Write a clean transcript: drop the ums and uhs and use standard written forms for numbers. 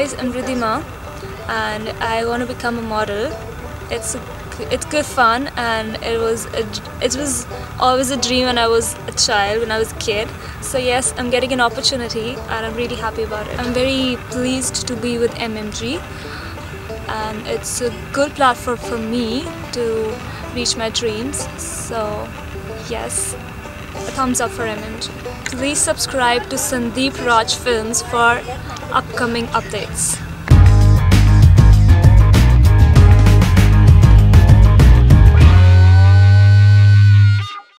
guys, I'm Ridhima and I want to become a model. It's good fun, and it was always a dream when I was a child, when I was a kid. So yes, I'm getting an opportunity and I'm really happy about it. I'm very pleased to be with MMG and it's a good platform for me to reach my dreams. So yes, a thumbs up for MMG. Please subscribe to Sandeep Raj Films for upcoming updates.